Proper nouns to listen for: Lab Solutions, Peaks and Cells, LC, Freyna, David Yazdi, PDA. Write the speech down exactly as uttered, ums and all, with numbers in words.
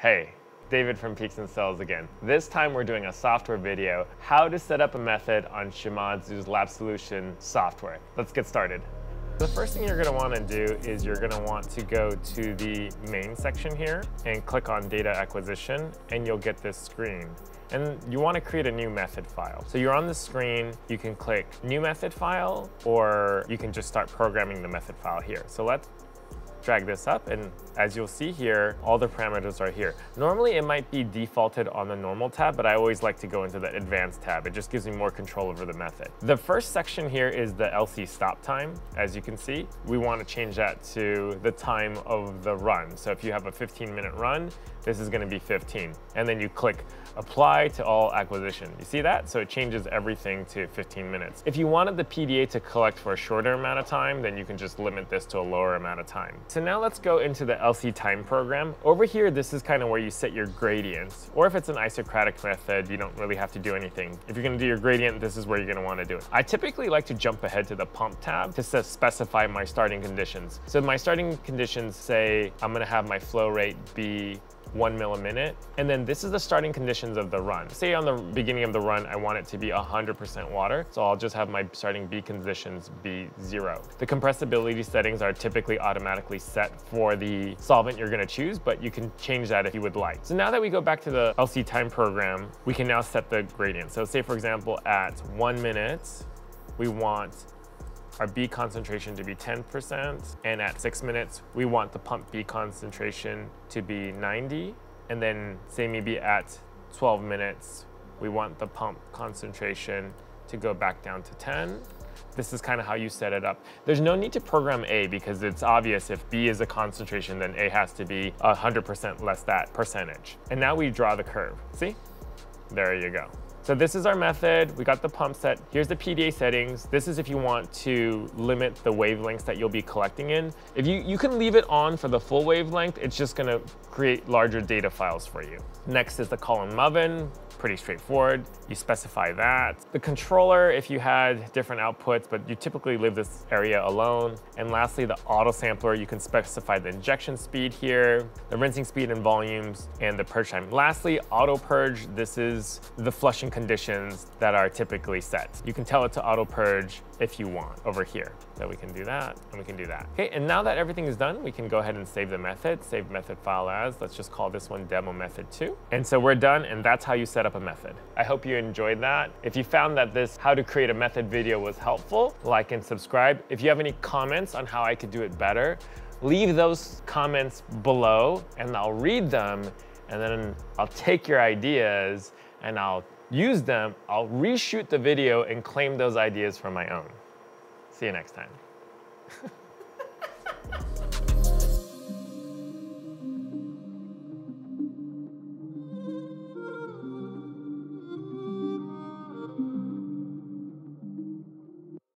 Hey, David from Peaks and Cells again. This time we're doing a software video, how to set up a method on Shimadzu's Lab Solution software. Let's get started. The first thing you're gonna wanna do is you're gonna want to go to the main section here and click on data acquisition, and you'll get this screen. And you wanna create a new method file. So you're on the screen, you can click new method file, or you can just start programming the method file here. So let's drag this up, and as you'll see here, all the parameters are here. Normally it might be defaulted on the normal tab, but I always like to go into the advanced tab. It just gives me more control over the method. The first section here is the L C stop time. As you can see, we want to change that to the time of the run. So if you have a fifteen minute run, this is going to be fifteen. And then you click apply to all acquisition. You see that? So it changes everything to fifteen minutes. If you wanted the P D A to collect for a shorter amount of time, then you can just limit this to a lower amount of time. So now let's go into the L C time program. Over here, this is kind of where you set your gradients, or if it's an isocratic method, you don't really have to do anything. If you're gonna do your gradient, this is where you're gonna wanna do it. I typically like to jump ahead to the pump tab to specify my starting conditions. So my starting conditions say, I'm gonna have my flow rate be one mil a minute. And then this is the starting conditions of the run. Say on the beginning of the run, I want it to be one hundred percent water. So I'll just have my starting B conditions be zero. The compressibility settings are typically automatically set for the solvent you're gonna choose, but you can change that if you would like. So now that we go back to the L C time program, we can now set the gradient. So say for example, at one minute, we want our B concentration to be ten percent, and at six minutes, we want the pump B concentration to be ninety, and then say maybe at twelve minutes, we want the pump concentration to go back down to ten. This is kind of how you set it up. There's no need to program A because it's obvious if B is a concentration, then A has to be one hundred percent less that percentage. And now we draw the curve, see? There you go. So this is our method. We got the pump set. Here's the P D A settings. This is if you want to limit the wavelengths that you'll be collecting in. If you, you can leave it on for the full wavelength, it's just gonna create larger data files for you. Next is the column Muffin. Pretty straightforward. You specify that. The controller, if you had different outputs, but you typically leave this area alone. And lastly, the auto sampler, you can specify the injection speed here, the rinsing speed and volumes, and the purge time. Lastly, auto purge. This is the flushing conditions that are typically set. You can tell it to auto purge if you want over here. So we can do that, and we can do that. Okay, and now that everything is done, we can go ahead and save the method, save method file as, let's just call this one demo method two. And so we're done, and that's how you set up a method. I hope you enjoyed that. If you found that this how to create a method video was helpful, like and subscribe. If you have any comments on how I could do it better, leave those comments below, and I'll read them, and then I'll take your ideas, and I'll use them, I'll reshoot the video and claim those ideas for my own. See you next time.